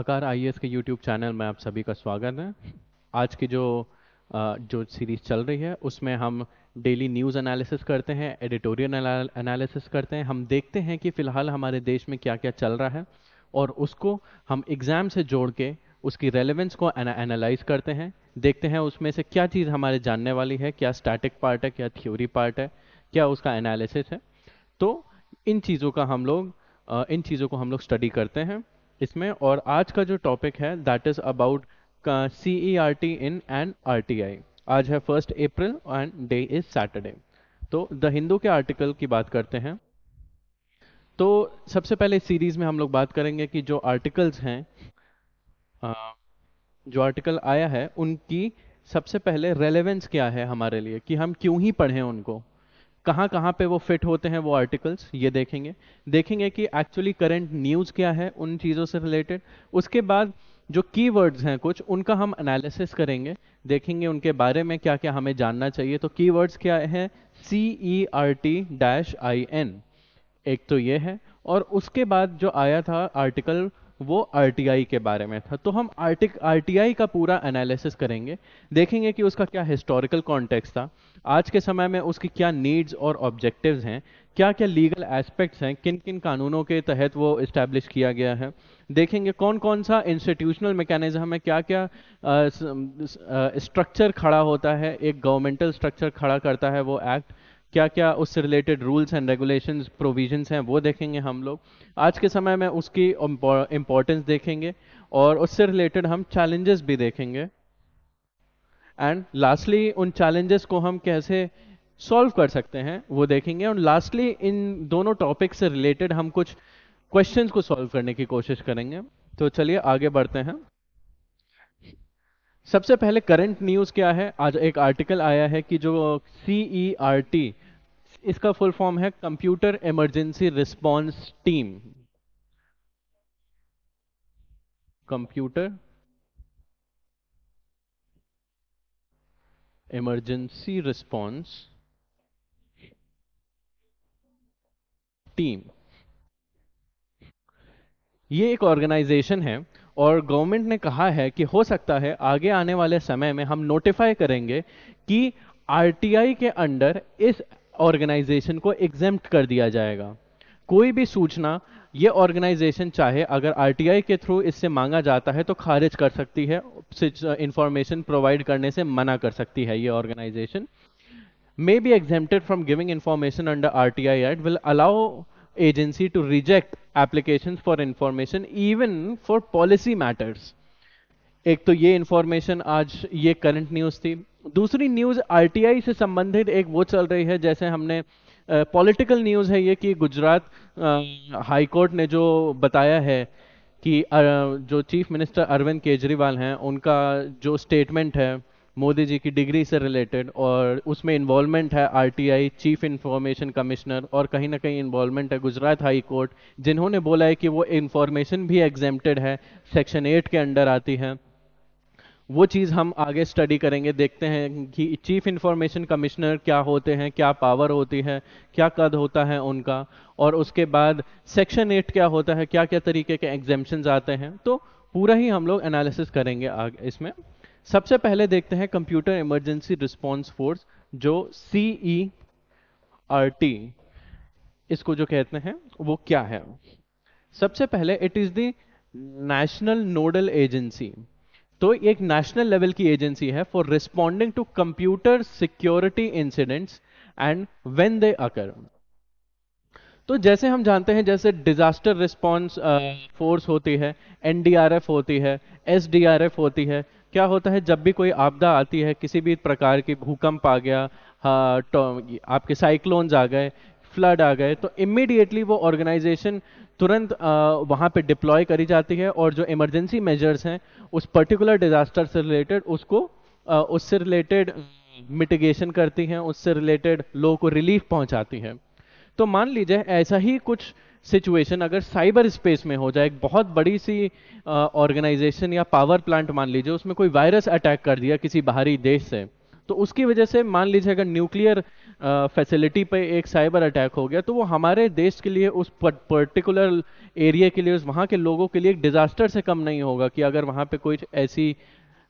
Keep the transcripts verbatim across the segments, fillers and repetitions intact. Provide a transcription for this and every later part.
आकार आई के YouTube channel में आप सभी का स्वागत है। आज की जो जो सीरीज़ चल रही है उसमें हम डेली न्यूज़ एनालिसिस करते हैं, एडिटोरियल एनालिसिस करते हैं। हम देखते हैं कि फ़िलहाल हमारे देश में क्या क्या चल रहा है और उसको हम एग्ज़ाम से जोड़ के उसकी रेलेवेंस को एनालाइज करते हैं। देखते हैं उसमें से क्या चीज़ हमारे जानने वाली है, क्या स्टैटिक पार्ट है, क्या थ्योरी पार्ट है, क्या उसका एनालिसिस है। तो इन चीज़ों का हम लोग इन चीज़ों को हम लोग स्टडी करते हैं इसमें। और आज का जो टॉपिक है दैट इज़ अबाउट C E R T in and R T I। आज है first April and day is Saturday. तो द हिंदू के आर्टिकल की बात करते हैं। तो सबसे पहले इस सीरीज़ में हम लोग बात करेंगे कि जो आर्टिकल्स हैं, जो आर्टिकल आया है उनकी सबसे पहले रेलेवेंस क्या है हमारे लिए, कि हम क्यों ही पढ़ें उनको, कहाँ कहाँ पे वो फिट होते हैं वो आर्टिकल्स। ये देखेंगे देखेंगे कि एक्चुअली करंट न्यूज़ क्या है उन चीज़ों से रिलेटेड। उसके बाद जो कीवर्ड्स हैं कुछ, उनका हम एनालिसिस करेंगे, देखेंगे उनके बारे में क्या क्या हमें जानना चाहिए। तो कीवर्ड्स क्या हैं? C E R T I N एक तो ये है। और उसके बाद जो आया था आर्टिकल वो आर टी आई के बारे में था। तो हम आर्टिक आर टी आई का पूरा एनालिसिस करेंगे, देखेंगे कि उसका क्या हिस्टोरिकल कॉन्टेक्स्ट था, आज के समय में उसकी क्या नीड्स और ऑब्जेक्टिव्स हैं, क्या क्या लीगल एस्पेक्ट्स हैं, किन किन कानूनों के तहत वो इस्टेब्लिश किया गया है। देखेंगे कौन कौन सा इंस्टीट्यूशनल मैकेनिज्म में क्या क्या स्ट्रक्चर खड़ा होता है, एक गवर्नमेंटल स्ट्रक्चर खड़ा करता है वो एक्ट, क्या क्या उससे related rules and regulations provisions हैं वो देखेंगे हम लोग। आज के समय में उसकी इम्पोर्टेंस देखेंगे और उससे रिलेटेड हम चैलेंजेस भी देखेंगे। एंड लास्टली उन चैलेंजेस को हम कैसे सॉल्व कर सकते हैं वो देखेंगे। और लास्टली इन दोनों टॉपिक से रिलेटेड हम कुछ क्वेश्चंस को सॉल्व करने की कोशिश करेंगे। तो चलिए आगे बढ़ते हैं। सबसे पहले करंट न्यूज़ क्या है। आज एक आर्टिकल आया है कि जो C E R T, इसका फुल फॉर्म है computer emergency response team. Computer emergency response team, ये एक ऑर्गेनाइजेशन है और गवर्नमेंट ने कहा है कि हो सकता है आगे आने वाले समय में हम नोटिफाई करेंगे कि आर टी आई के अंडर इस ऑर्गेनाइजेशन को एग्जेम्प्ट कर दिया जाएगा। कोई भी सूचना ये ऑर्गेनाइजेशन चाहे, अगर आर टी आई के थ्रू इससे मांगा जाता है तो खारिज कर सकती है, इंफॉर्मेशन प्रोवाइड करने से मना कर सकती है। ये organisation may be exempted from giving information under R T I act will allow agency to reject applications for information even for policy matters। एक तो ये information आज ये current news थी। दूसरी news आर टी आई से संबंधित एक वो चल रही है, जैसे हमने uh, political news है ये, कि गुजरात हाई कोर्ट ने जो बताया है कि uh, जो चीफ मिनिस्टर अरविंद केजरीवाल हैं उनका जो स्टेटमेंट है मोदी जी की डिग्री से रिलेटेड, और उसमें इन्वॉल्वमेंट है R T I, chief information commissioner, और कहीं ना कहीं इन्वॉल्वमेंट है गुजरात हाई कोर्ट, जिन्होंने बोला है कि वो इंफॉर्मेशन भी एग्जेम्प्टेड है, सेक्शन एट के अंडर आती है। वो चीज़ हम आगे स्टडी करेंगे, देखते हैं कि चीफ इंफॉर्मेशन कमिश्नर क्या होते हैं, क्या पावर होती है, क्या कद होता है उनका, और उसके बाद सेक्शन एट क्या होता है, क्या क्या तरीके के एग्जेम्पशंस आते हैं। तो पूरा ही हम लोग एनालिसिस करेंगे आगे इसमें। सबसे पहले देखते हैं कंप्यूटर इमरजेंसी रिस्पांस फोर्स, जो C E R T इसको जो कहते हैं वो क्या है। सबसे पहले it is the national nodal agency. तो एक नेशनल लेवल की एजेंसी है for responding to computer security incidents and when they occur. तो जैसे हम जानते हैं, जैसे डिजास्टर रिस्पांस फोर्स होती है, एन डी आर एफ होती है, एस डी आर एफ होती है। क्या होता है, जब भी कोई आपदा आती है, किसी भी प्रकार की, भूकंप आ गया, हाँ, तो आपके साइक्लोन्स आ गए, फ्लड आ गए, तो इमीडिएटली वो ऑर्गेनाइजेशन तुरंत आ, वहाँ पे डिप्लॉय करी जाती है और जो इमरजेंसी मेजर्स हैं उस पर्टिकुलर डिजास्टर से रिलेटेड, उसको आ, उससे रिलेटेड मिटिगेशन करती हैं, उससे रिलेटेड लोगों को रिलीफ पहुँचाती है। तो मान लीजिए ऐसा ही कुछ सिचुएशन अगर साइबर स्पेस में हो जाए, एक बहुत बड़ी सी ऑर्गेनाइजेशन या पावर प्लांट मान लीजिए उसमें कोई वायरस अटैक कर दिया किसी बाहरी देश से, तो उसकी वजह से मान लीजिए अगर न्यूक्लियर फैसिलिटी पे एक साइबर अटैक हो गया तो वो हमारे देश के लिए उस पर्टिकुलर एरिया के लिए उस वहाँ के लोगों के लिए एक डिजास्टर से कम नहीं होगा कि अगर वहाँ पे कोई ऐसी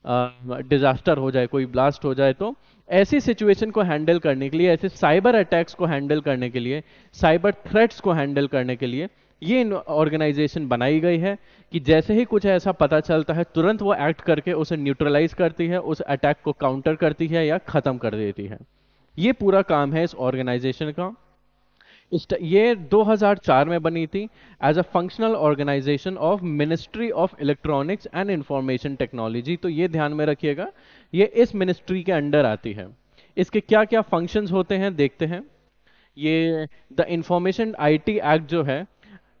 डिजास्टर हो जाए, कोई ब्लास्ट हो जाए। तो ऐसी सिचुएशन को हैंडल करने के लिए, ऐसे साइबर अटैक्स को हैंडल करने के लिए, साइबर थ्रेट्स को हैंडल करने के लिए ये ऑर्गेनाइजेशन बनाई गई है कि जैसे ही कुछ ऐसा पता चलता है तुरंत वो एक्ट करके उसे न्यूट्रलाइज करती है, उस अटैक को काउंटर करती है या खत्म कर देती है। ये पूरा काम है इस ऑर्गेनाइजेशन का। ये दो हज़ार चार में बनी थी as a functional organisation of ministry of electronics and information technology. तो ये ध्यान में रखिएगा, ये इस मिनिस्ट्री के अंडर आती है। इसके क्या क्या फंक्शंस होते हैं देखते हैं। ये द इंफॉर्मेशन आईटी एक्ट जो है,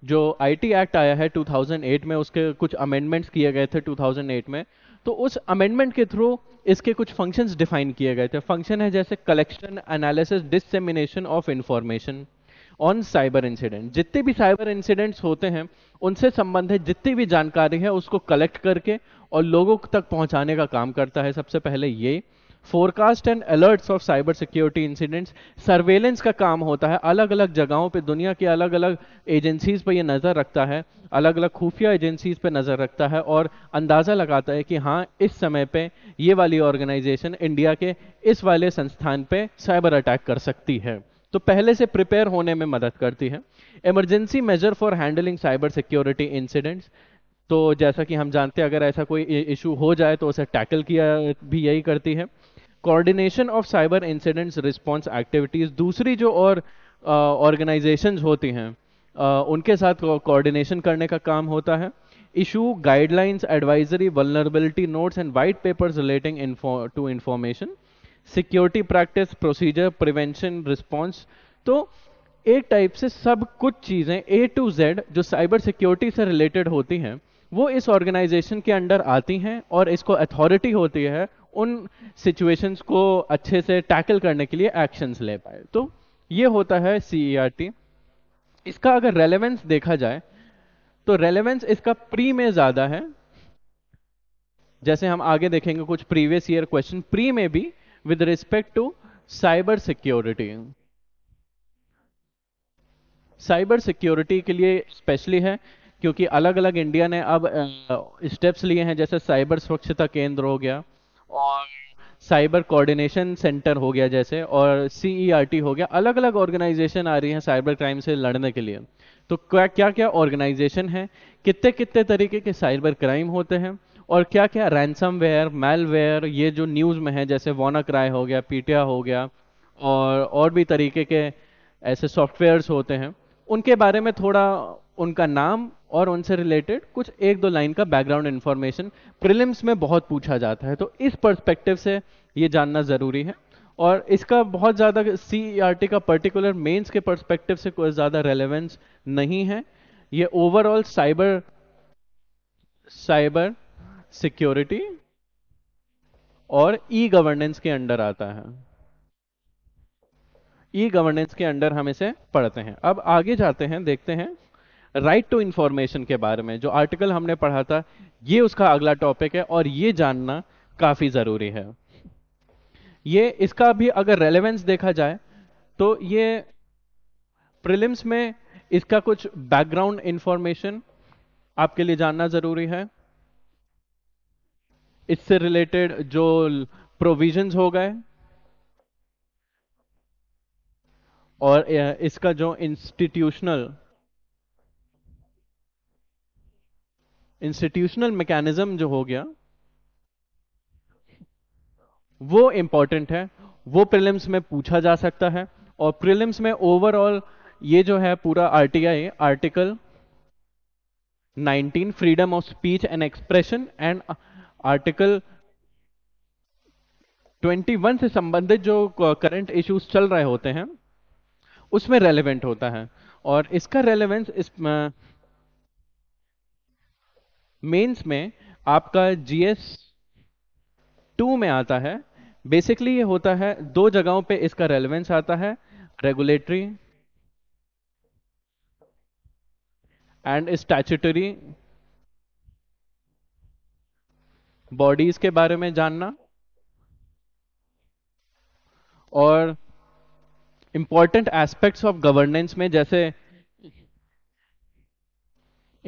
जो आईटी एक्ट आया है दो हज़ार आठ में, उसके कुछ अमेंडमेंट्स किए गए थे दो हज़ार आठ में। तो उस अमेंडमेंट के थ्रू इसके कुछ फंक्शंस डिफाइन किए गए थे। फंक्शन है जैसे collection, analysis, dissemination of information on cyber incident. जितने भी साइबर इंसिडेंट्स होते हैं उनसे संबंधित जितनी भी जानकारी है उसको कलेक्ट करके और लोगों तक पहुंचाने का काम करता है सबसे पहले ये। Forecast and alerts of cyber security incidents, surveillance का काम होता है, अलग अलग जगहों पे दुनिया की अलग अलग एजेंसीज पे ये नज़र रखता है, अलग अलग खुफिया एजेंसीज पे नज़र रखता है और अंदाज़ा लगाता है कि हाँ इस समय पे ये वाली ऑर्गेनाइजेशन इंडिया के इस वाले संस्थान पे साइबर अटैक कर सकती है, तो पहले से प्रिपेयर होने में मदद करती है। Emergency measure for handling cyber security incidents, तो जैसा कि हम जानते हैं अगर ऐसा कोई इशू हो जाए तो उसे टैकल किया भी यही करती है। Coordination of cyber incidents response activities, दूसरी जो और ऑर्गेनाइजेशंस होती हैं उनके साथ कोऑर्डिनेशन करने का काम होता है। Issue guidelines, advisory, vulnerability notes and white papers relating to information security practice, procedure, prevention, response. तो एक टाइप से सब कुछ चीज़ें ए टू जेड जो साइबर सिक्योरिटी से रिलेटेड होती हैं वो इस ऑर्गेनाइजेशन के अंडर आती हैं और इसको अथॉरिटी होती है उन सिचुएशंस को अच्छे से टैकल करने के लिए एक्शंस ले पाए। तो ये होता है सीईआरटी। इसका अगर रेलेवेंस देखा जाए तो रेलेवेंस इसका प्री में ज़्यादा है, जैसे हम आगे देखेंगे कुछ प्रीवियस ईयर क्वेश्चन प्री में भी with respect to cyber security. Cyber security के लिए स्पेशली है क्योंकि अलग अलग इंडिया ने अब स्टेप्स लिए हैं, जैसे साइबर स्वच्छता केंद्र हो गया और साइबर कोऑर्डिनेशन सेंटर हो गया जैसे, और सीईआरटी हो गया। अलग अलग ऑर्गेनाइजेशन आ रही हैं साइबर क्राइम से लड़ने के लिए। तो क्या क्या क्या ऑर्गेनाइजेशन हैं, कितने कितने तरीके के साइबर क्राइम होते हैं और क्या क्या रैंसमवेयर, मैलवेयर, ये जो न्यूज़ में है जैसे WannaCry हो गया, Petya हो गया और और भी तरीके के ऐसे सॉफ्टवेयर्स होते हैं, उनके बारे में थोड़ा उनका नाम और उनसे रिलेटेड कुछ एक दो लाइन का बैकग्राउंड इन्फॉर्मेशन प्रीलिम्स में बहुत पूछा जाता है। तो इस पर्सपेक्टिव से ये जानना ज़रूरी है और इसका बहुत ज़्यादा सीईआरटी का पर्टिकुलर मेंस के पर्सपेक्टिव से कोई ज़्यादा रेलेवेंस नहीं है। ये ओवरऑल साइबर साइबर सिक्योरिटी और ई गवर्नेंस के अंडर आता है। ई गवर्नेंस के अंडर हम इसे पढ़ते हैं। अब आगे जाते हैं, देखते हैं राइट टू इंफॉर्मेशन के बारे में। जो आर्टिकल हमने पढ़ा था ये उसका अगला टॉपिक है और ये जानना काफी जरूरी है। ये इसका भी अगर रेलेवेंस देखा जाए तो ये प्रीलिम्स में इसका कुछ बैकग्राउंड इंफॉर्मेशन आपके लिए जानना जरूरी है। इससे रिलेटेड जो प्रोविजंस हो गए और इसका जो इंस्टीट्यूशनल इंस्टीट्यूशनल मैकेनिज्म जो हो गया वो इंपॉर्टेंट है, वो प्रीलिम्स में पूछा जा सकता है। और प्रीलिम्स में ओवरऑल ये जो है पूरा RTI article nineteen freedom of speech and expression and article इक्कीस से संबंधित जो करंट इश्यूज चल रहे होते हैं उसमें रेलेवेंट होता है। और इसका रेलेवेंस इस मेंस में आपका जीएस टू में आता है। बेसिकली ये होता है दो जगहों पे इसका रेलेवेंस आता है, रेगुलेटरी एंड स्टैट्यूटरी बॉडीज के बारे में जानना और इम्पॉर्टेंट एस्पेक्ट्स ऑफ गवर्नेंस में, जैसे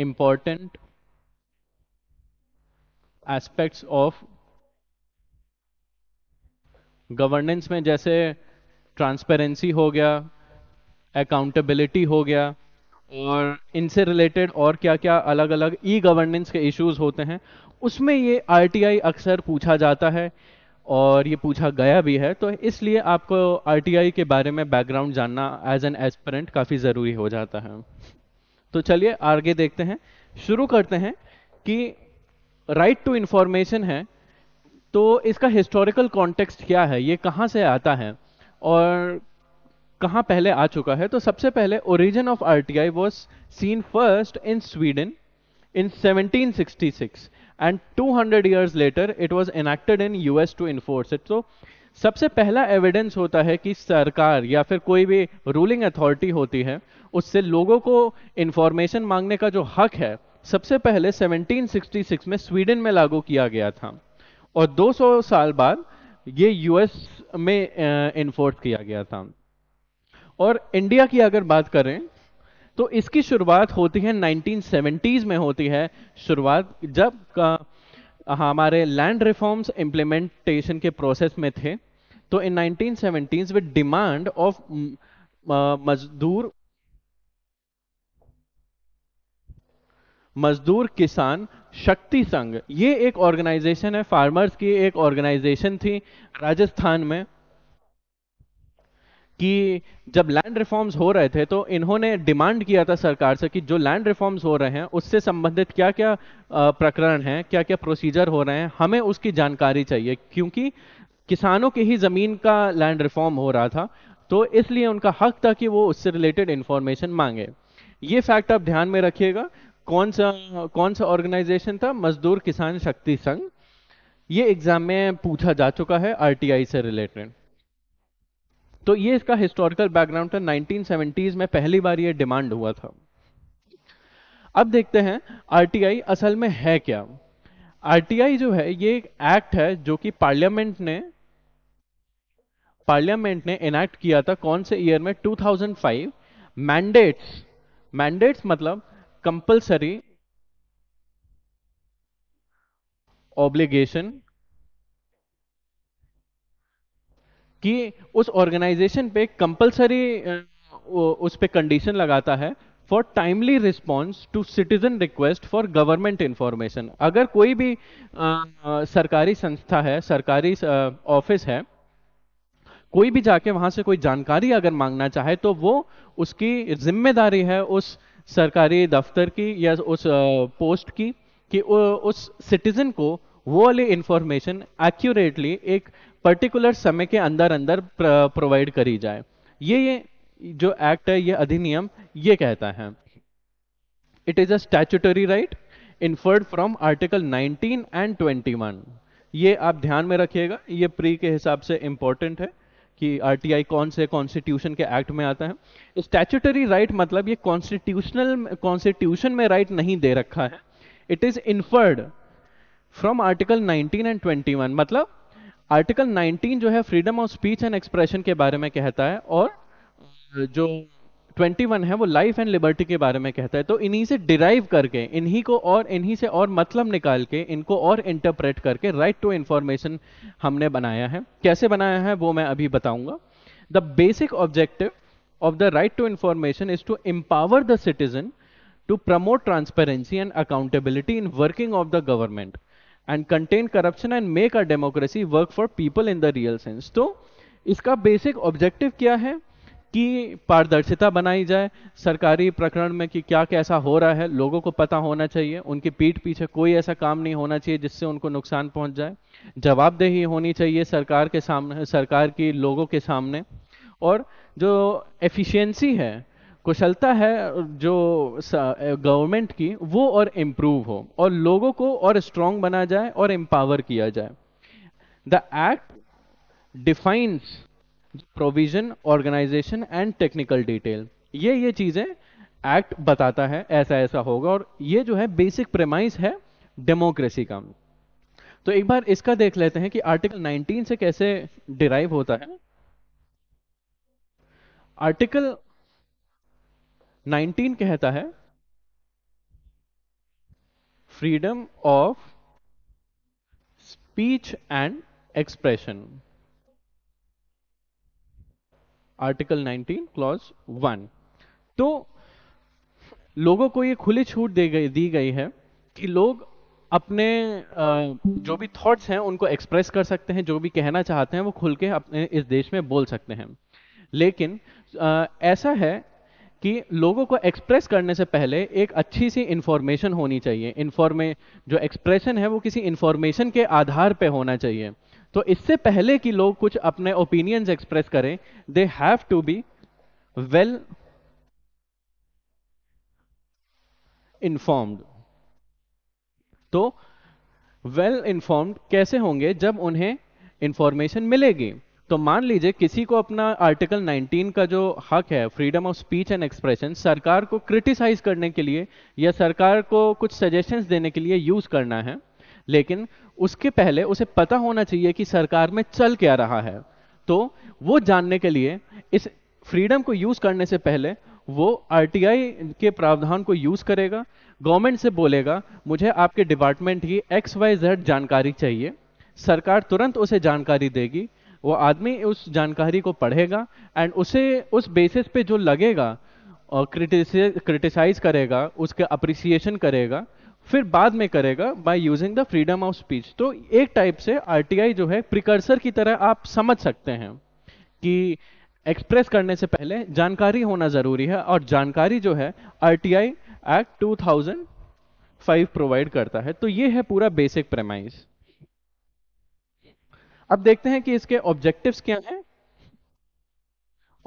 इम्पॉर्टेंट एस्पेक्ट्स ऑफ गवर्नेंस में जैसे ट्रांसपेरेंसी हो गया, अकाउंटेबिलिटी हो गया, और इनसे रिलेटेड और क्या क्या अलग अलग ई गवर्नेंस के इश्यूज होते हैं, उसमें ये आरटीआई अक्सर पूछा जाता है और ये पूछा गया भी है। तो इसलिए आपको आरटीआई के बारे में बैकग्राउंड जानना एज एन एस्पिरेंट काफ़ी ज़रूरी हो जाता है। तो चलिए आगे देखते हैं, शुरू करते हैं कि राइट टू इंफॉर्मेशन है तो इसका हिस्टोरिकल कॉन्टेक्स्ट क्या है, ये कहाँ से आता है और कहाँ पहले आ चुका है। तो सबसे पहले origin of RTI was seen first in Sweden in seventeen sixty six and two hundred years later it was enacted in US to enforce it. तो सबसे पहला एविडेंस होता है कि सरकार या फिर कोई भी रूलिंग अथॉरिटी होती है, उससे लोगों को इंफॉर्मेशन मांगने का जो हक है सबसे पहले सेवनटीन सिक्सटी सिक्स में स्वीडन में लागू किया गया था और दो सौ साल बाद ये यूएस में इन्फोर्स किया गया था। और इंडिया की अगर बात करें तो इसकी शुरुआत होती है नाइनटीन सेवेंटीज़ में होती है शुरुआत, जब का हमारे लैंड रिफॉर्म्स इम्प्लीमेंटेशन के प्रोसेस में थे। तो in nineteen seventies with demand of Mazdoor Mazdoor किसान शक्ति संघ, ये एक ऑर्गेनाइजेशन है, फार्मर्स की एक ऑर्गेनाइजेशन थी राजस्थान में, कि जब लैंड रिफॉर्म्स हो रहे थे तो इन्होंने डिमांड किया था सरकार से कि जो लैंड रिफॉर्म्स हो रहे हैं उससे संबंधित क्या क्या प्रकरण हैं, क्या क्या प्रोसीजर हो रहे हैं, हमें उसकी जानकारी चाहिए, क्योंकि किसानों की ही ज़मीन का लैंड रिफॉर्म हो रहा था तो इसलिए उनका हक था कि वो उससे रिलेटेड इन्फॉर्मेशन मांगे। ये फैक्ट आप ध्यान में रखिएगा। कौन सा कौन सा ऑर्गेनाइजेशन था? मजदूर किसान शक्ति संघ। ये एग्जाम में पूछा जा चुका है आरटीआई से रिलेटेड। तो ये इसका हिस्टोरिकल बैकग्राउंड था। नाइनटीन सेवेंटीज़ में पहली बार ये डिमांड हुआ था। अब देखते हैं आरटीआई असल में है क्या। आरटीआई जो है ये एक एक्ट है जो कि पार्लियामेंट ने पार्लियामेंट ने एनैक्ट किया था। कौन से ईयर में? Two thousand five. Mandates mandates मतलब कंपल्सरी ऑब्लिगेशन कि उस ऑर्गेनाइजेशन पे कंपल्सरी उस पे कंडीशन लगाता है for timely response to citizen request for government information. अगर कोई भी आ, आ, सरकारी संस्था है, सरकारी ऑफिस है, कोई भी जाके वहां से कोई जानकारी अगर मांगना चाहे तो वो उसकी जिम्मेदारी है उस सरकारी दफ्तर की या उस पोस्ट की कि उस सिटीजन को वो वाली इंफॉर्मेशन एक्यूरेटली एक पर्टिकुलर समय के अंदर अंदर प्रोवाइड करी जाए। ये ये जो एक्ट है, ये अधिनियम, ये कहता है। It is a statutory right inferred from article nineteen and twenty one. ये आप ध्यान में रखिएगा, ये प्री के हिसाब से इंपॉर्टेंट है कि आरटीआई कौन से कॉन्स्टिट्यूशन के एक्ट में आता है। स्टैट्यूटरी राइट मतलब ये कॉन्स्टिट्यूशनल कॉन्स्टिट्यूशन में राइट नहीं दे रखा है। It is inferred from article nineteen and twenty one. मतलब आर्टिकल नाइनटीन जो है freedom of speech and expression के बारे में कहता है और जो ट्वेंटी वन है वो लाइफ एंड लिबर्टी के बारे में कहता है। तो इन्हीं से डिराइव करके, इन्हीं को और इन्हीं से और मतलब निकाल के, इनको और इंटरप्रेट करके राइट टू इंफॉर्मेशन हमने बनाया है। कैसे बनाया है वो मैं अभी बताऊंगा। The basic objective of the right to information is to empower the citizen to promote transparency and accountability in working of the government and contain corruption and make our democracy work for people in the real sense। तो इसका basic objective क्या है कि पारदर्शिता बनाई जाए सरकारी प्रकरण में कि क्या कैसा हो रहा है, लोगों को पता होना चाहिए, उनके पीठ पीछे कोई ऐसा काम नहीं होना चाहिए जिससे उनको नुकसान पहुंच जाए, जवाबदेही होनी चाहिए सरकार के सामने, सरकार की लोगों के सामने, और जो एफिशिएंसी है, कुशलता है जो गवर्नमेंट की, वो और इम्प्रूव हो और लोगों को और स्ट्रांग बना जाए और एम्पावर किया जाए। The act defines provision, organisation and technical detail. ये ये चीज़ें एक्ट बताता है, ऐसा ऐसा होगा, और ये जो है बेसिक प्रेमाइस है डेमोक्रेसी का। तो एक बार इसका देख लेते हैं कि आर्टिकल नाइनटीन से कैसे डिराइव होता है। आर्टिकल नाइनटीन कहता है freedom of speech and expression, article nineteen clause one. तो लोगों को ये खुली छूट दी गई दी गई है कि लोग अपने जो भी थॉट्स हैं उनको एक्सप्रेस कर सकते हैं, जो भी कहना चाहते हैं वो खुल के अपने इस देश में बोल सकते हैं। लेकिन ऐसा है कि लोगों को एक्सप्रेस करने से पहले एक अच्छी सी इंफॉर्मेशन होनी चाहिए, इन्फॉर्मे जो एक्सप्रेशन है वो किसी इंफॉर्मेशन के आधार पे होना चाहिए। तो इससे पहले कि लोग कुछ अपने ओपिनियंस एक्सप्रेस करें, they have to be well informed. तो वेल इन्फॉर्म्ड कैसे होंगे? जब उन्हें इंफॉर्मेशन मिलेगी। तो मान लीजिए किसी को अपना आर्टिकल नाइनटीन का जो हक है freedom of speech and expression सरकार को क्रिटिसाइज करने के लिए या सरकार को कुछ सजेशंस देने के लिए यूज करना है, लेकिन उसके पहले उसे पता होना चाहिए कि सरकार में चल क्या रहा है। तो वो जानने के लिए इस फ्रीडम को यूज करने से पहले वो आरटीआई के प्रावधान को यूज करेगा, गवर्नमेंट से बोलेगा मुझे आपके डिपार्टमेंट की एक्स वाई जेड जानकारी चाहिए, सरकार तुरंत उसे जानकारी देगी, वो आदमी उस जानकारी को पढ़ेगा एंड उसे उस बेसिस पे जो लगेगा और क्रिटिसाइज करेगा, उसके अप्रिसिएशन करेगा, फिर बाद में करेगा by using the freedom of speech. तो एक टाइप से आरटीआई जो है प्रिकर्सर की तरह आप समझ सकते हैं कि एक्सप्रेस करने से पहले जानकारी होना जरूरी है, और जानकारी जो है RTI act two thousand five provide करता है। तो ये है पूरा बेसिक प्रेमाइस। अब देखते हैं कि इसके ऑब्जेक्टिव्स क्या हैं।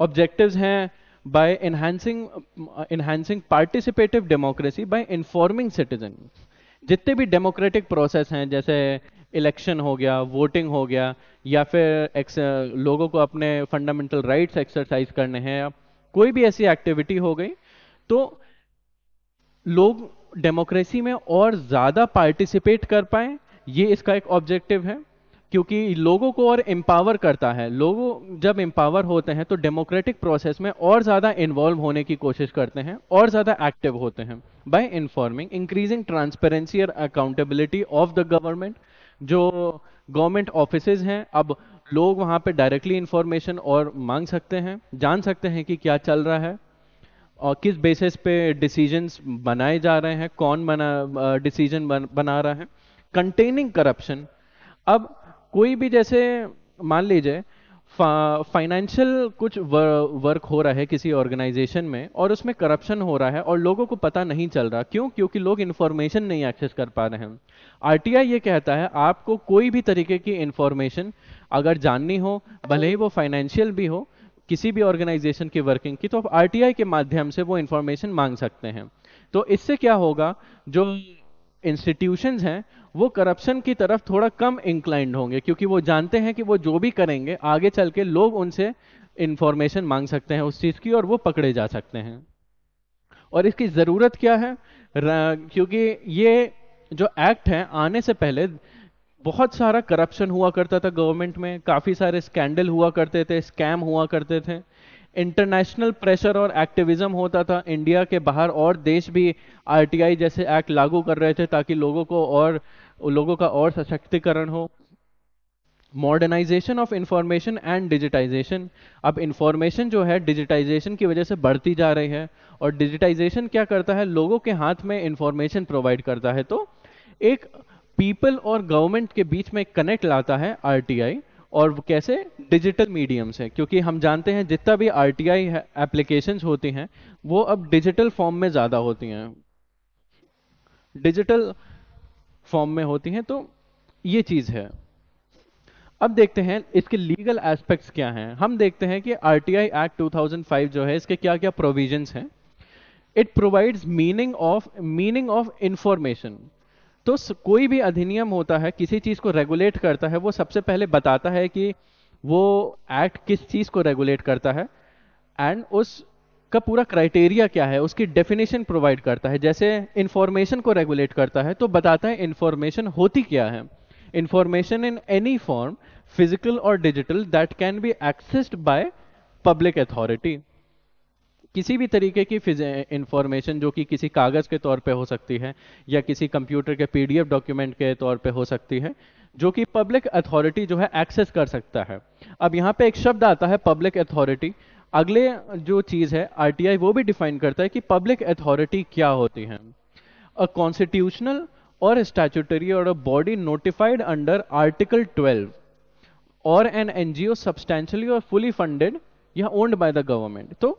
ऑब्जेक्टिव्स हैं by enhancing enhancing participative democracy by informing citizen. जितने भी डेमोक्रेटिक प्रोसेस हैं, जैसे इलेक्शन हो गया, वोटिंग हो गया, या फिर लोगों को अपने फंडामेंटल राइट्स एक्सरसाइज करने हैं, या कोई भी ऐसी एक्टिविटी हो गई, तो लोग डेमोक्रेसी में और ज़्यादा पार्टिसिपेट कर पाएँ, ये इसका एक ऑब्जेक्टिव है, क्योंकि लोगों को और एम्पावर करता है। लोगों जब एम्पावर होते हैं तो डेमोक्रेटिक प्रोसेस में और ज़्यादा इन्वॉल्व होने की कोशिश करते हैं और ज़्यादा एक्टिव होते हैं। बाय इन्फॉर्मिंग, इंक्रीजिंग ट्रांसपेरेंसी और अकाउंटेबिलिटी ऑफ द गवर्नमेंट। जो गवर्नमेंट ऑफिसेज हैं, अब लोग वहाँ पे डायरेक्टली इंफॉर्मेशन और मांग सकते हैं, जान सकते हैं कि क्या चल रहा है और किस बेसिस पे डिसीजंस बनाए जा रहे हैं, कौन बना डिसीजन बन, बना रहा है। Containing corruption. अब कोई भी, जैसे मान लीजिए फाइनेंशियल कुछ वर्क हो रहा है किसी ऑर्गेनाइजेशन में और उसमें करप्शन हो रहा है और लोगों को पता नहीं चल रहा, क्यों? क्योंकि लोग इन्फॉर्मेशन नहीं एक्सेस कर पा रहे हैं। आरटीआई ये कहता है आपको कोई भी तरीके की इन्फॉर्मेशन अगर जाननी हो, भले ही वो फाइनेंशियल भी हो, किसी भी ऑर्गेनाइजेशन की वर्किंग की, तो आप आरटीआई के माध्यम से वो इन्फॉर्मेशन मांग सकते हैं। तो इससे क्या होगा, जो इंस्टीट्यूशंस हैं वो करप्शन की तरफ थोड़ा कम इंक्लाइंड होंगे, क्योंकि वो जानते हैं कि वो जो भी करेंगे आगे चल के लोग उनसे इंफॉर्मेशन मांग सकते हैं उस चीज़ की, और वो पकड़े जा सकते हैं। और इसकी ज़रूरत क्या है? क्योंकि ये जो एक्ट है आने से पहले बहुत सारा करप्शन हुआ करता था गवर्नमेंट में, काफ़ी सारे स्कैंडल हुआ करते थे, स्कैम हुआ करते थे, इंटरनेशनल प्रेशर और एक्टिविज्म होता था। इंडिया के बाहर और देश भी आरटीआई जैसे एक्ट लागू कर रहे थे ताकि लोगों को और लोगों का और सशक्तिकरण हो। Modernisation of information and digitisation. अब इंफॉर्मेशन जो है डिजिटाइजेशन की वजह से बढ़ती जा रही है, और डिजिटाइजेशन क्या करता है, लोगों के हाथ में इंफॉर्मेशन प्रोवाइड करता है। तो एक पीपल और गवर्नमेंट के बीच में कनेक्ट लाता है आरटीआई, और वो कैसे? डिजिटल मीडियम से, क्योंकि हम जानते हैं जितना भी आरटीआई एप्लीकेशंस होती हैं वो अब डिजिटल फॉर्म में ज़्यादा होती हैं, डिजिटल फॉर्म में होती हैं। तो ये चीज़ है। अब देखते हैं इसके लीगल एस्पेक्ट्स क्या हैं। हम देखते हैं कि RTI act two thousand five जो है इसके क्या क्या प्रोविजंस हैं। It provides meaning of meaning of information. तो कोई भी अधिनियम होता है, किसी चीज़ को रेगुलेट करता है, वो सबसे पहले बताता है कि वो एक्ट किस चीज़ को रेगुलेट करता है एंड उसका पूरा क्राइटेरिया क्या है, उसकी डेफिनेशन प्रोवाइड करता है। जैसे इंफॉर्मेशन को रेगुलेट करता है तो बताता है इंफॉर्मेशन होती क्या है। Information in any form, physical और digital, that can be accessed by public authority. किसी भी तरीके की इंफॉर्मेशन जो कि किसी कागज़ के तौर पे हो सकती है या किसी कंप्यूटर के पीडीएफ डॉक्यूमेंट के तौर पे हो सकती है जो कि पब्लिक अथॉरिटी जो है एक्सेस कर सकता है। अब यहाँ पे एक शब्द आता है पब्लिक अथॉरिटी। अगले जो चीज़ है आरटीआई वो भी डिफाइन करता है कि पब्लिक अथॉरिटी क्या होती है। अ कॉन्स्टिट्यूशनल और स्टैट्यूटरी और a body notified under article twelve और एन एनजीओ सब्सटैंशियली और फुली फंडेड या ओन्ड बाय द गवर्नमेंट। तो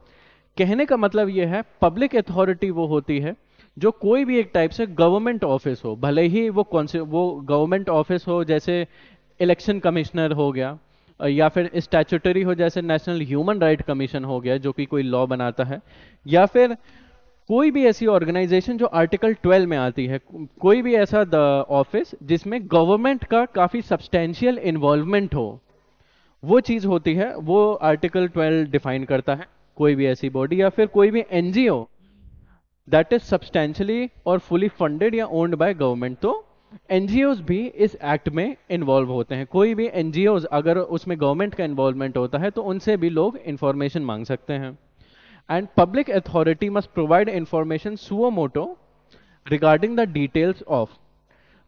कहने का मतलब यह है पब्लिक अथॉरिटी वो होती है जो कोई भी एक टाइप से गवर्नमेंट ऑफिस हो, भले ही वो कौन से वो गवर्नमेंट ऑफिस हो जैसे इलेक्शन कमिश्नर हो गया या फिर स्टैट्यूटरी हो जैसे नेशनल ह्यूमन राइट कमीशन हो गया जो कि कोई लॉ बनाता है, या फिर कोई भी ऐसी ऑर्गेनाइजेशन जो आर्टिकल ट्वेल्व में आती है, कोई भी ऐसा ऑफिस जिसमें गवर्नमेंट का काफ़ी सब्सटेंशियल इन्वॉल्वमेंट हो, वो चीज़ होती है, वो आर्टिकल ट्वेल्व डिफाइन करता है। कोई भी ऐसी बॉडी या फिर कोई भी एनजीओ दैट इज सब्सटेंशियली और फुली फंडेड या ओन्ड बाय गवर्नमेंट। तो एनजीओज भी इस एक्ट में इन्वॉल्व होते हैं। कोई भी एनजीओज अगर उसमें गवर्नमेंट का इन्वॉल्वमेंट होता है तो उनसे भी लोग इंफॉर्मेशन मांग सकते हैं। And public authority must provide information suo motu regarding the details of.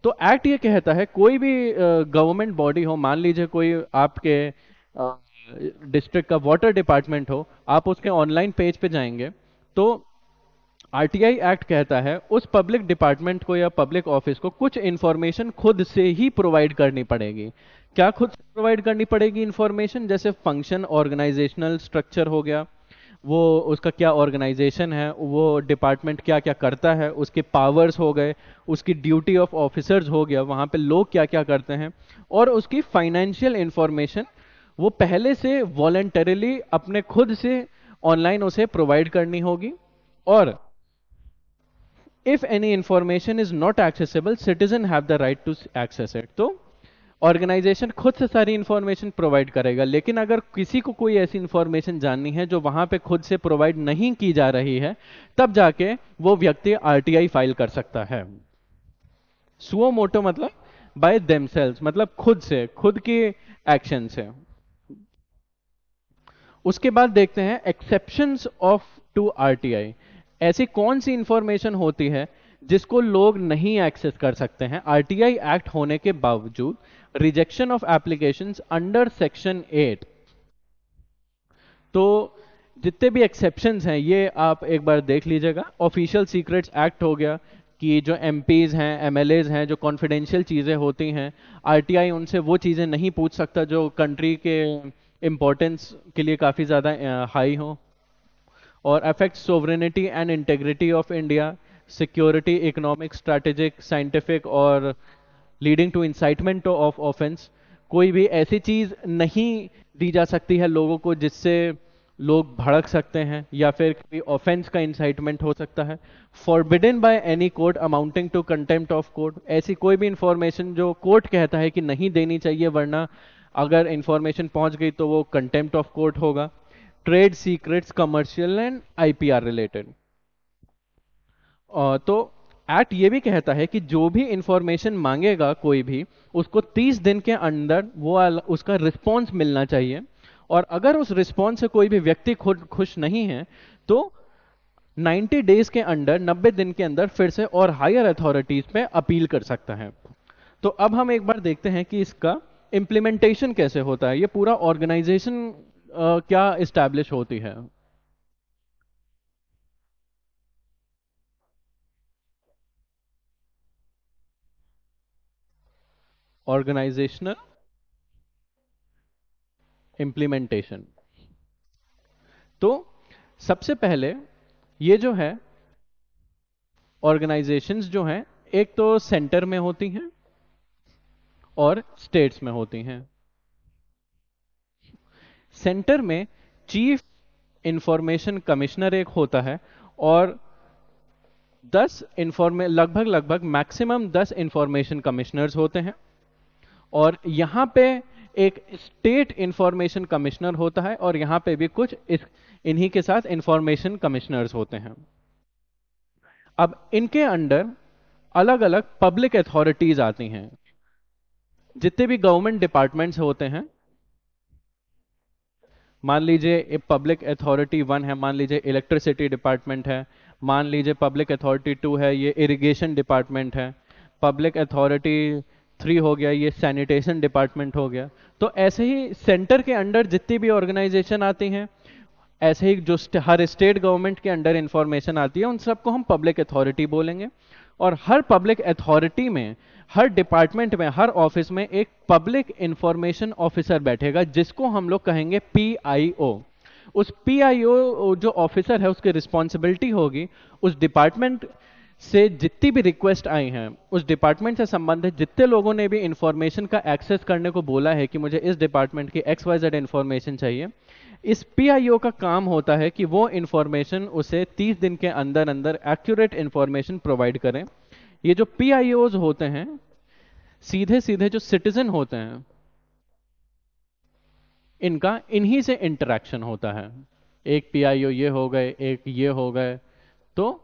तो एक्ट ये कहता है कोई भी गवर्नमेंट uh, बॉडी हो, मान लीजिए कोई आपके uh, डिस्ट्रिक्ट का वाटर डिपार्टमेंट हो, आप उसके ऑनलाइन पेज पे जाएंगे तो आरटीआई एक्ट कहता है उस पब्लिक डिपार्टमेंट को या पब्लिक ऑफिस को कुछ इन्फॉर्मेशन खुद से ही प्रोवाइड करनी पड़ेगी। क्या खुद से प्रोवाइड करनी पड़ेगी इन्फॉर्मेशन? जैसे फंक्शन, ऑर्गेनाइजेशनल स्ट्रक्चर हो गया, वो उसका क्या ऑर्गेनाइजेशन है, वो डिपार्टमेंट क्या क्या करता है, उसके पावर्स हो गए, उसकी ड्यूटी ऑफ ऑफिसर्स हो गया, वहाँ पर लोग क्या क्या करते हैं, और उसकी फाइनेंशियल इन्फॉर्मेशन वो पहले से वॉलेंटरीली अपने खुद से ऑनलाइन उसे प्रोवाइड करनी होगी। और if any information is not accessible citizen have the right to access it. तो ऑर्गेनाइजेशन खुद से सारी इंफॉर्मेशन प्रोवाइड करेगा, लेकिन अगर किसी को कोई ऐसी इंफॉर्मेशन जाननी है जो वहां पे खुद से प्रोवाइड नहीं की जा रही है, तब जाके वो व्यक्ति आरटीआई फाइल कर सकता है। सुओ मोटो मतलब बाय देमसेल्व्स, मतलब खुद से, खुद की एक्शन से। उसके बाद देखते हैं एक्सेप्शंस ऑफ टू आरटीआई। ऐसी कौन सी इंफॉर्मेशन होती है जिसको लोग नहीं एक्सेस कर सकते हैं आरटीआई एक्ट होने के बावजूद? Rejection of applications under section eight. तो जितने भी एक्सेप्शंस हैं ये आप एक बार देख लीजिएगा। ऑफिशियल सीक्रेट्स एक्ट हो गया कि जो एमपीज हैं, एमएलएज हैं, जो कॉन्फिडेंशियल चीज़ें होती हैं, आरटीआई उनसे वो चीज़ें नहीं पूछ सकता जो कंट्री के इम्पोर्टेंस के लिए काफ़ी ज़्यादा हाई हो। और affect sovereignty and integrity of India, security, economic, strategic, scientific और leading to incitement of offence. कोई भी ऐसी चीज़ नहीं दी जा सकती है लोगों को जिससे लोग भड़क सकते हैं या फिर कोई ऑफेंस का इंसाइटमेंट हो सकता है। Forbidden by any court amounting to contempt of court. ऐसी कोई भी इंफॉर्मेशन जो कोर्ट कहता है कि नहीं देनी चाहिए, वरना अगर इंफॉर्मेशन पहुंच गई तो वो कंटेम्प्ट ऑफ कोर्ट होगा। Trade secrets, commercial and IPR related. तो एक्ट ये भी कहता है कि जो भी इंफॉर्मेशन मांगेगा कोई भी, उसको तीस दिन के अंदर वो उसका रिस्पॉन्स मिलना चाहिए, और अगर उस रिस्पॉन्स से कोई भी व्यक्ति खुद खुश नहीं है तो नब्बे डेज के अंदर, नब्बे दिन के अंदर फिर से और हायर अथॉरिटीज पे अपील कर सकता है। तो अब हम एक बार देखते हैं कि इसका इम्प्लीमेंटेशन कैसे होता है, ये पूरा ऑर्गेनाइजेशन Uh, क्या इस्टेब्लिश होती है। Organisational implementation. तो सबसे पहले ये जो है ऑर्गेनाइजेशंस जो हैं, एक तो सेंटर में होती हैं और स्टेट्स में होती हैं। सेंटर में चीफ इंफॉर्मेशन कमिश्नर एक होता है और दस इंफॉर्मे लगभग लगभग मैक्सिमम दस इंफॉर्मेशन कमिश्नर्स होते हैं। और यहाँ पे एक स्टेट इंफॉर्मेशन कमिश्नर होता है और यहाँ पे भी कुछ इस इन्हीं के साथ इंफॉर्मेशन कमिश्नर्स होते हैं। अब इनके अंडर अलग अलग पब्लिक अथॉरिटीज आती हैं। जितने भी गवर्नमेंट डिपार्टमेंट्स होते हैं मान लीजिए पब्लिक अथॉरिटी वन है, मान लीजिए इलेक्ट्रिसिटी डिपार्टमेंट है, मान लीजिए पब्लिक अथॉरिटी टू है, ये इरिगेशन डिपार्टमेंट है, पब्लिक अथॉरिटी थ्री हो गया, ये सैनिटेशन डिपार्टमेंट हो गया। तो ऐसे ही सेंटर के अंडर जितनी भी ऑर्गेनाइजेशन आती हैं, ऐसे ही जो हर स्टेट गवर्नमेंट के अंडर इंफॉर्मेशन आती है, उन सबको हम पब्लिक अथॉरिटी बोलेंगे। और हर पब्लिक अथॉरिटी में, हर डिपार्टमेंट में, हर ऑफिस में एक पब्लिक इंफॉर्मेशन ऑफिसर बैठेगा, जिसको हम लोग कहेंगे पी आई ओ। उस पी आई ओ जो ऑफिसर है, उसकी रिस्पॉन्सिबिलिटी होगी उस डिपार्टमेंट से जितनी भी रिक्वेस्ट आई हैं, उस डिपार्टमेंट से संबंधित जितने लोगों ने भी इंफॉर्मेशन का एक्सेस करने को बोला है कि मुझे इस डिपार्टमेंट की एक्स वाई जेड इंफॉर्मेशन चाहिए, इस पी आई ओ का काम होता है कि वो इंफॉर्मेशन उसे तीस दिन के अंदर अंदर एक्यूरेट इंफॉर्मेशन प्रोवाइड करें। ये जो पी आई ओज़ होते हैं, सीधे सीधे जो सिटीजन होते हैं, इनका इन्हीं से इंटरेक्शन होता है। एक पी आई ओ ये हो गए, एक ये हो गए। तो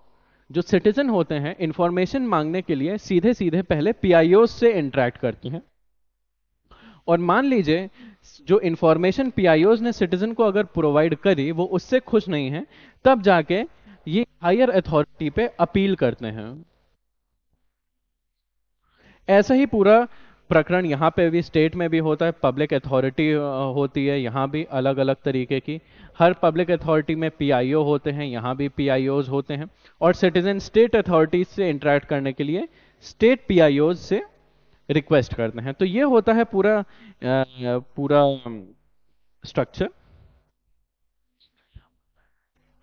जो सिटीजन होते हैं इंफॉर्मेशन मांगने के लिए सीधे सीधे पहले पी आई ओ से इंटरेक्ट करती हैं। और मान लीजिए जो इंफॉर्मेशन पी आई ओ ने सिटीजन को अगर प्रोवाइड करी, वो उससे खुश नहीं है, तब जाके ये हायर अथॉरिटी पे अपील करते हैं। ऐसा ही पूरा प्रकरण यहाँ पे भी, स्टेट में भी होता है, पब्लिक अथॉरिटी होती है, यहाँ भी अलग अलग तरीके की। हर पब्लिक अथॉरिटी में पी आई ओ होते हैं, यहाँ भी पी आई ओज़ होते हैं। और सिटीजन स्टेट अथॉरिटीज से इंटरेक्ट करने के लिए स्टेट पी आई ओज़ से रिक्वेस्ट करते हैं। तो ये होता है पूरा पूरा स्ट्रक्चर।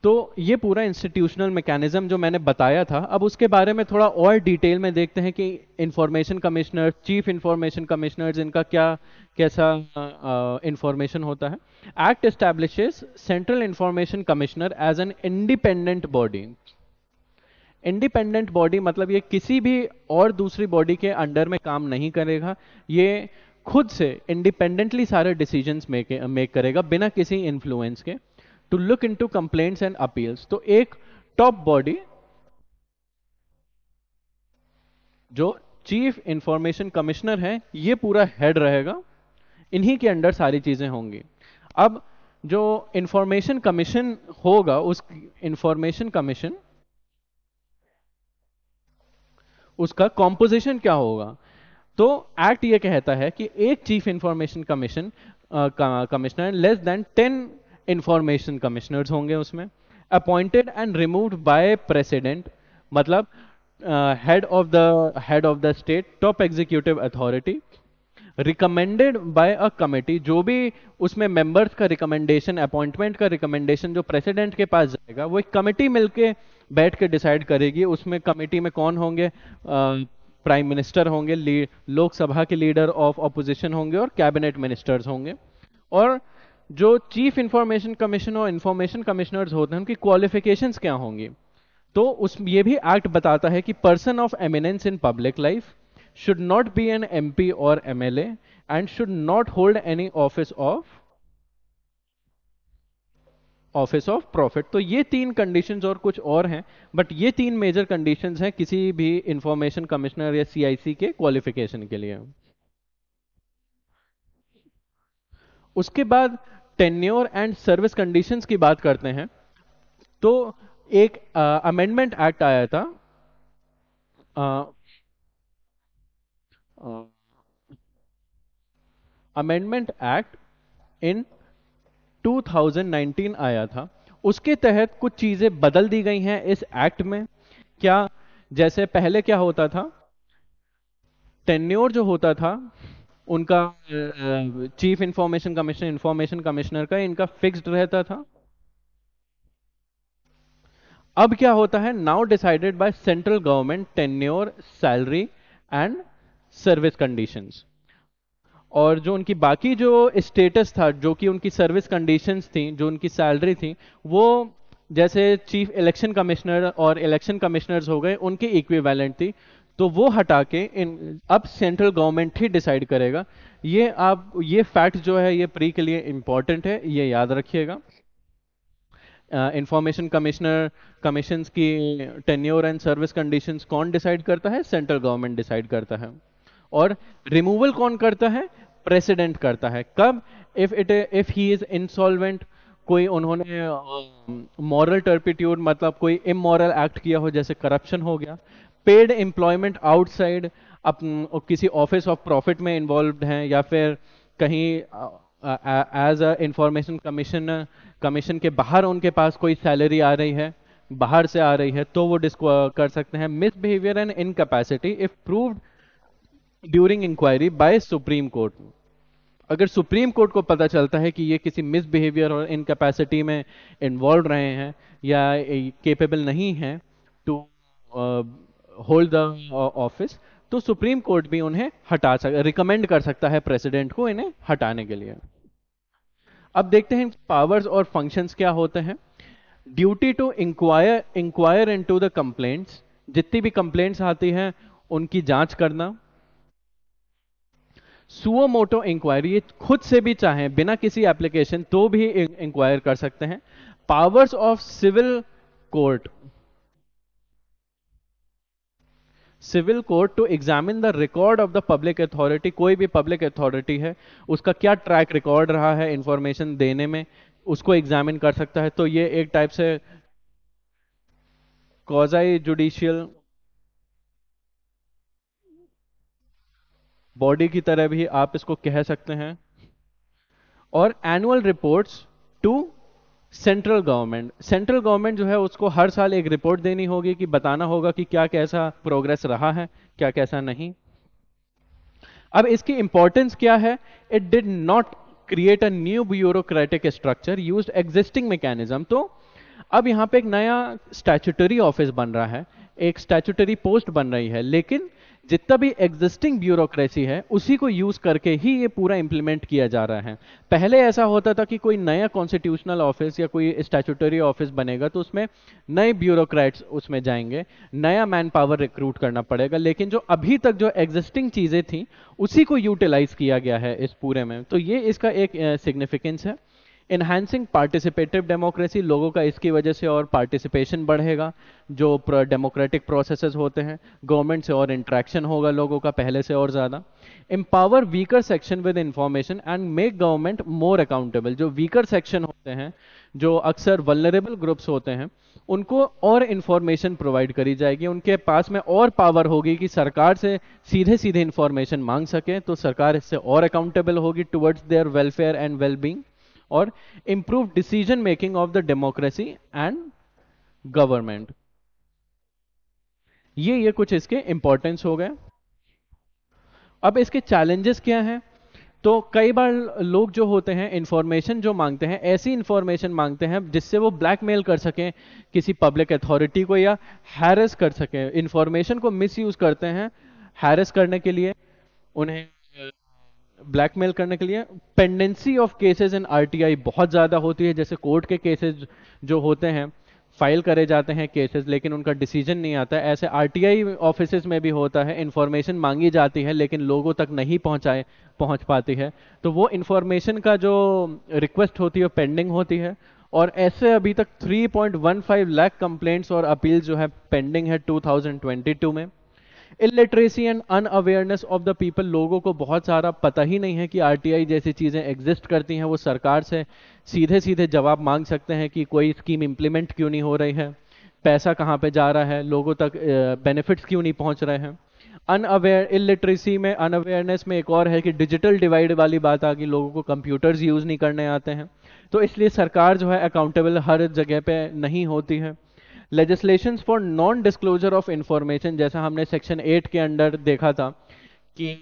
तो ये पूरा इंस्टीट्यूशनल मैकेनिज्म जो मैंने बताया था, अब उसके बारे में थोड़ा और डिटेल में देखते हैं कि information commissioner, chief information commissioners, इनका क्या कैसा इंफॉर्मेशन होता है। Act establishes central information commissioner as an independent body. Independent body मतलब ये किसी भी और दूसरी बॉडी के अंडर में काम नहीं करेगा, ये खुद से इंडिपेंडेंटली सारे डिसीजंस मेक मेक करेगा बिना किसी इन्फ्लुएंस के। To look into complaints and appeals. तो एक टॉप बॉडी जो चीफ इंफॉर्मेशन कमिश्नर है, ये पूरा हेड रहेगा, इन्हीं के अंडर सारी चीजें होंगी। अब जो इंफॉर्मेशन कमीशन होगा, उस इंफॉर्मेशन कमीशन उसका कॉम्पोजिशन क्या होगा? तो एक्ट ये कहता है कि एक chief information commission commissioner, less than ten information commissioners होंगे उसमें, appointed and removed by president, मतलब head of the head of the state, top executive authority, recommended by a committee. जो भी उसमें मेंबर्स का रिकमेंडेशन, अपॉइंटमेंट का recommendation जो president के पास जाएगा, वो एक कमेटी मिलके बैठ के डिसाइड करेगी। उसमें कमेटी में कौन होंगे? प्राइम मिनिस्टर होंगे, लोकसभा के लीडर ऑफ ऑपोजिशन होंगे और कैबिनेट मिनिस्टर्स होंगे। और जो चीफ इंफॉर्मेशन कमीशन और इंफॉर्मेशन कमिश्नर्स होते हैं, उनकी क्वालिफिकेशंस क्या होंगी? तो उस ये भी एक्ट बताता है कि person of eminence in public life should not be an M P or M L A and should not hold any office of office of profit। तो ये तीन conditions और कुछ और हैं, but ये तीन major conditions हैं किसी भी information commissioner या सी आई सी के qualification के लिए। उसके बाद tenure and service conditions की बात करते हैं। तो एक uh, amendment act आया था uh, amendment act in two thousand nineteen आया था। उसके तहत कुछ चीजें बदल दी गई हैं इस एक्ट में। क्या, जैसे पहले क्या होता था, टेन्योर जो होता था उनका, chief information commissioner, information commissioner का, इनका फिक्स्ड रहता था। अब क्या होता है? Now decided by central government tenure, salary and service conditions. और जो उनकी बाकी जो स्टेटस था, जो कि उनकी सर्विस कंडीशंस थी, जो उनकी सैलरी थी, वो जैसे चीफ इलेक्शन कमिश्नर और इलेक्शन कमिश्नर्स हो गए, उनके इक्विवेलेंट थी। तो वो हटा के इन, अब सेंट्रल गवर्नमेंट ही डिसाइड करेगा। ये आप ये फैक्ट जो है, ये प्री के लिए इम्पॉर्टेंट है, ये याद रखिएगा। इंफॉर्मेशन कमिश्नर कमीशंस की टेन्योर एंड सर्विस कंडीशंस कौन डिसाइड करता है? सेंट्रल गवर्नमेंट डिसाइड करता है। और रिमूवल कौन करता है? प्रेसिडेंट करता है। कब? If it if he is insolvent, कोई उन्होंने मॉरल टर्पिट्यूड मतलब कोई इमोरल एक्ट किया हो, जैसे करप्शन हो गया, पेड एम्प्लॉयमेंट आउटसाइड किसी ऑफिस ऑफ प्रॉफिट में इन्वॉल्व हैं, या फिर कहीं as a information commission commission के बाहर उनके पास कोई सैलरी आ रही है, बाहर से आ रही है, तो वो डिस्को कर सकते हैं। Misbehaviour and incapacity if proved during inquiry by Supreme Court. अगर सुप्रीम कोर्ट को पता चलता है कि ये किसी मिसबिहेवियर और इनकैपेसिटी में इन्वॉल्व रहे हैं या केपेबल नहीं हैं टू होल्ड द ऑफिस, तो सुप्रीम कोर्ट भी उन्हें हटा सकता, रिकमेंड कर सकता है प्रेसिडेंट को इन्हें हटाने के लिए। अब देखते हैं पावर्स और फंक्शंस क्या होते हैं। Duty to inquire inquire into the complaints, जितनी भी कंप्लेंट्स आती हैं उनकी जांच करना। सुओ मोटो इंक्वायरी, खुद से भी चाहें बिना किसी एप्लीकेशन तो भी इंक्वायर कर सकते हैं। Powers of civil court, civil court to examine the record of the public authority, कोई भी पब्लिक अथॉरिटी है उसका क्या ट्रैक रिकॉर्ड रहा है इंफॉर्मेशन देने में, उसको एग्जामिन कर सकता है। तो ये एक टाइप से क्वाज़ी जुडिशियल बॉडी की तरह भी आप इसको कह सकते हैं। और annual reports to central government, central government जो है उसको हर साल एक रिपोर्ट देनी होगी, कि बताना होगा कि क्या कैसा प्रोग्रेस रहा है, क्या कैसा नहीं। अब इसकी इंपॉर्टेंस क्या है? It did not create a new bureaucratic structure, used existing mechanism. तो अब यहां पे एक नया स्टैट्यूटरी ऑफिस बन रहा है, एक स्टैट्यूटरी पोस्ट बन रही है, लेकिन जितना भी एग्जिस्टिंग ब्यूरोक्रेसी है उसी को यूज करके ही ये पूरा इंप्लीमेंट किया जा रहा है। पहले ऐसा होता था कि कोई नया कॉन्स्टिट्यूशनल ऑफिस या कोई स्टैट्यूटरी ऑफिस बनेगा तो उसमें नए ब्यूरोक्रेट्स उसमें जाएंगे, नया मैन पावर रिक्रूट करना पड़ेगा, लेकिन जो अभी तक जो एग्जिस्टिंग चीजें थी उसी को यूटिलाइज किया गया है इस पूरे में। तो ये इसका एक सिग्निफिकेंस है। इन्हांसिंग पार्टिसिपेटिव डेमोक्रेसी, लोगों का इसकी वजह से और पार्टिसिपेशन बढ़ेगा, जो डेमोक्रेटिक प्रोसेसेस होते हैं, गवर्नमेंट से और इंट्रैक्शन होगा लोगों का पहले से और ज़्यादा। Empower weaker section with information and make government more accountable. जो वीकर सेक्शन होते हैं, जो अक्सर वल्नरेबल ग्रुप्स होते हैं, उनको और इन्फॉर्मेशन प्रोवाइड करी जाएगी, उनके पास में और पावर होगी कि सरकार से सीधे सीधे इन्फॉर्मेशन मांग सकें, तो सरकार इससे और अकाउंटेबल होगी towards their welfare and wellbeing. और improve decision making of the democracy and government, ये ये कुछ इसके इंपॉर्टेंस हो गए। अब इसके चैलेंजेस क्या हैं? तो कई बार लोग जो होते हैं इंफॉर्मेशन जो मांगते हैं, ऐसी इंफॉर्मेशन मांगते हैं जिससे वो ब्लैकमेल कर सकें किसी पब्लिक अथॉरिटी को या हैरेस कर सकें, इंफॉर्मेशन को मिसयूज करते हैं हैरेस करने के लिए, उन्हें ब्लैकमेल करने के लिए। Pendency of cases in RTI बहुत ज़्यादा होती है, जैसे कोर्ट के केसेस जो होते हैं फाइल करे जाते हैं केसेस, लेकिन उनका डिसीजन नहीं आता। ऐसे आरटीआई ऑफिसेज में भी होता है, इन्फॉर्मेशन मांगी जाती है लेकिन लोगों तक नहीं पहुंचाए पहुंच पाती है, तो वो इन्फॉर्मेशन का जो रिक्वेस्ट होती है वो पेंडिंग होती है। और ऐसे अभी तक three point one five lakh complaints और अपील जो है पेंडिंग है टू थाउजेंड ट्वेंटी टू में। Illiteracy and unawareness of the people, लोगों को बहुत सारा पता ही नहीं है कि आरटीआई जैसी चीज़ें एग्जिस्ट करती हैं, वो सरकार से सीधे सीधे जवाब मांग सकते हैं कि कोई स्कीम इम्प्लीमेंट क्यों नहीं हो रही है, पैसा कहाँ पे जा रहा है, लोगों तक बेनिफिट्स क्यों नहीं पहुँच रहे हैं। अनअवेयर इलिटरेसी में, अनअवेयरनेस में एक और है कि डिजिटल डिवाइड वाली बात आ गई, लोगों को कंप्यूटर्स यूज़ नहीं करने आते हैं, तो इसलिए सरकार जो है अकाउंटेबल हर जगह पर नहीं होती है। Legislations for non disclosure of information, जैसा हमने सेक्शन एट के अंडर देखा था कि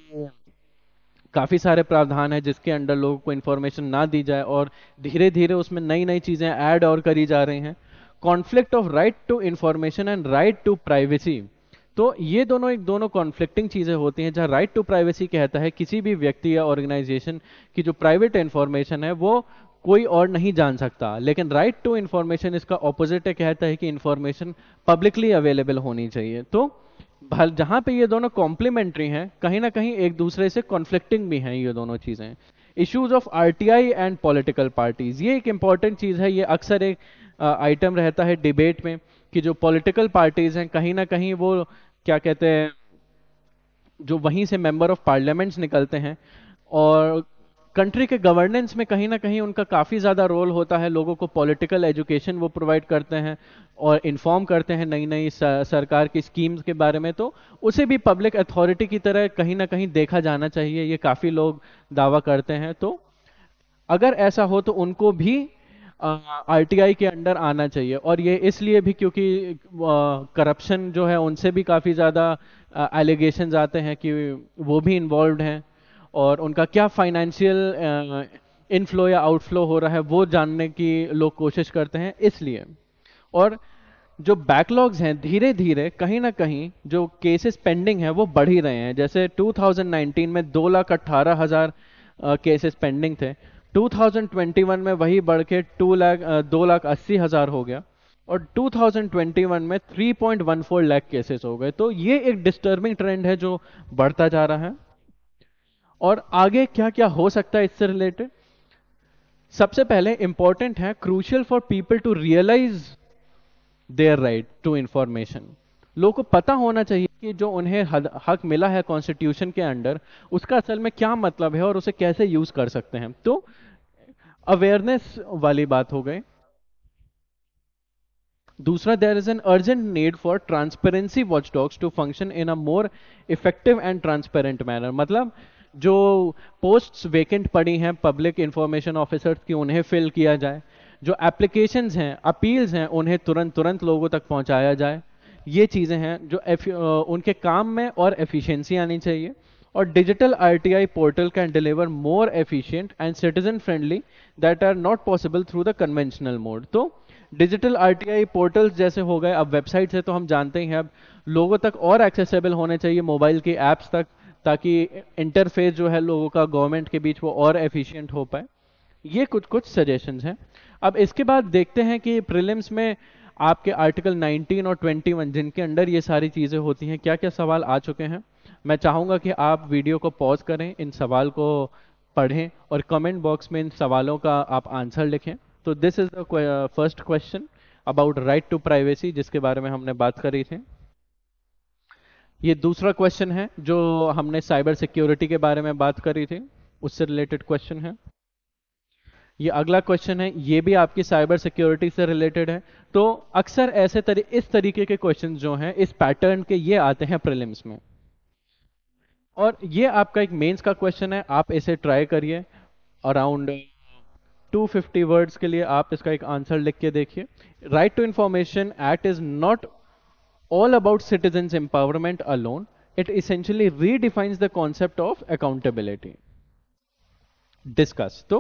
काफ़ी सारे प्रावधान है जिसके अंडर लोगों को इन्फॉर्मेशन ना दी जाए, और धीरे धीरे उसमें नई नई चीज़ें ऐड और करी जा रही हैं। Conflict of right to information and right to privacy, तो ये दोनों एक दोनों कॉन्फ्लिक्टिंग चीज़ें होती हैं, जहाँ राइट टू प्राइवेसी कहता है किसी भी व्यक्ति या ऑर्गेनाइजेशन की जो प्राइवेट इन्फॉर्मेशन है वो कोई और नहीं जान सकता, लेकिन राइट टू इंफॉर्मेशन इसका ऑपोजिट कहता है कि इंफॉर्मेशन पब्लिकली अवेलेबल होनी चाहिए। तो जहां पे ये दोनों कॉम्प्लीमेंट्री हैं, कहीं ना कहीं एक दूसरे से कॉन्फ्लिक्टिंग भी हैं ये दोनों चीजें। Issues of RTI and political parties, ये एक इंपॉर्टेंट चीज है, ये अक्सर एक आइटम रहता है डिबेट में कि जो पॉलिटिकल पार्टीज हैं कहीं ना कहीं वो क्या कहते हैं, जो वहीं से मेंबर ऑफ पार्लियामेंट्स निकलते हैं, और कंट्री के गवर्नेंस में कहीं ना कहीं उनका काफ़ी ज़्यादा रोल होता है। लोगों को पॉलिटिकल एजुकेशन वो प्रोवाइड करते हैं और इन्फॉर्म करते हैं नई नई सरकार की स्कीम्स के बारे में, तो उसे भी पब्लिक अथॉरिटी की तरह कहीं ना कहीं देखा जाना चाहिए, ये काफ़ी लोग दावा करते हैं। तो अगर ऐसा हो तो उनको भी आरटीआई के अंडर आना चाहिए, और ये इसलिए भी क्योंकि करप्शन जो है उनसे भी काफ़ी ज़्यादा एलिगेशंस आते हैं कि वो भी इन्वॉल्व हैं, और उनका क्या फाइनेंशियल इनफ्लो या आउटफ्लो हो रहा है वो जानने की लोग कोशिश करते हैं इसलिए। और जो बैकलॉग्स हैं धीरे धीरे कहीं ना कहीं जो केसेस पेंडिंग हैं वो बढ़ ही रहे हैं। जैसे दो हज़ार उन्नीस में दो लाख अट्ठारह हज़ार केसेस पेंडिंग थे, दो हज़ार इक्कीस में वही बढ़ के टू लाख दो लाख अस्सी हज़ार हो गया, और दो हज़ार इक्कीस में तीन पॉइंट एक चार लाख केसेस हो गए। तो ये एक डिस्टर्बिंग ट्रेंड है जो बढ़ता जा रहा है। और आगे क्या क्या हो सकता है इससे रिलेटेड, सबसे पहले इंपॉर्टेंट है crucial for people to realise their right to information. लोगों को पता होना चाहिए कि जो उन्हें हक मिला है कॉन्स्टिट्यूशन के अंडर उसका असल में क्या मतलब है और उसे कैसे यूज कर सकते हैं। तो अवेयरनेस वाली बात हो गई। दूसरा, there is an urgent need for transparency watchdogs to function in a more effective and transparent manner. मतलब जो पोस्ट्स वेकेंट पड़ी हैं पब्लिक इंफॉर्मेशन ऑफिसर्स की उन्हें फिल किया जाए, जो एप्लीकेशंस हैं अपील्स हैं उन्हें तुरंत तुरंत लोगों तक पहुंचाया जाए। ये चीज़ें हैं जो उनके काम में और एफिशिएंसी आनी चाहिए। और digital RTI portal can deliver more efficient and citizen friendly that are not possible through the conventional mode. तो डिजिटल आरटीआई पोर्टल्स जैसे हो गए, अब वेबसाइट से तो हम जानते ही हैं, अब लोगों तक और एक्सेसिबल होने चाहिए मोबाइल की ऐप्स तक, ताकि इंटरफेस जो है लोगों का गवर्नमेंट के बीच वो और एफिशिएंट हो पाए। ये कुछ कुछ सजेशंस हैं। अब इसके बाद देखते हैं कि प्रीलिम्स में आपके आर्टिकल उन्नीस और इक्कीस जिनके अंडर ये सारी चीज़ें होती हैं क्या क्या सवाल आ चुके हैं। मैं चाहूँगा कि आप वीडियो को पॉज करें, इन सवाल को पढ़ें और कमेंट बॉक्स में इन सवालों का आप आंसर लिखें। तो this is the first question about right to privacy, जिसके बारे में हमने बात करी थी। ये दूसरा क्वेश्चन है जो हमने साइबर सिक्योरिटी के बारे में बात करी थी, उससे रिलेटेड क्वेश्चन है। ये अगला क्वेश्चन है, ये भी आपकी साइबर सिक्योरिटी से रिलेटेड है। तो अक्सर ऐसे तरी, इस तरीके के क्वेश्चन जो हैं इस पैटर्न के ये आते हैं प्रीलिम्स में। और ये आपका एक मेंस का क्वेश्चन है, आप इसे ट्राई करिए। अराउंड दो सौ पचास वर्ड्स के लिए आप इसका एक आंसर लिख के देखिए। Right to information act is not all about citizens empowerment alone, it essentially redefines the concept of accountability. Discuss. तो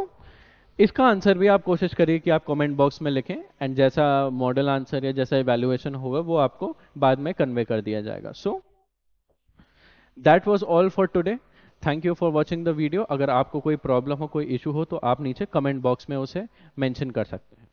इसका आंसर भी आप कोशिश करिए कि आप कमेंट बॉक्स में लिखें, एंड जैसा मॉडल आंसर या जैसा इवेल्युएशन होगा वो आपको बाद में कन्वे कर दिया जाएगा। So that was all for today. Thank you for watching the video. अगर आपको कोई प्रॉब्लम हो, कोई इशू हो, तो आप नीचे कमेंट बॉक्स में उसे मेंशन कर सकते हैं।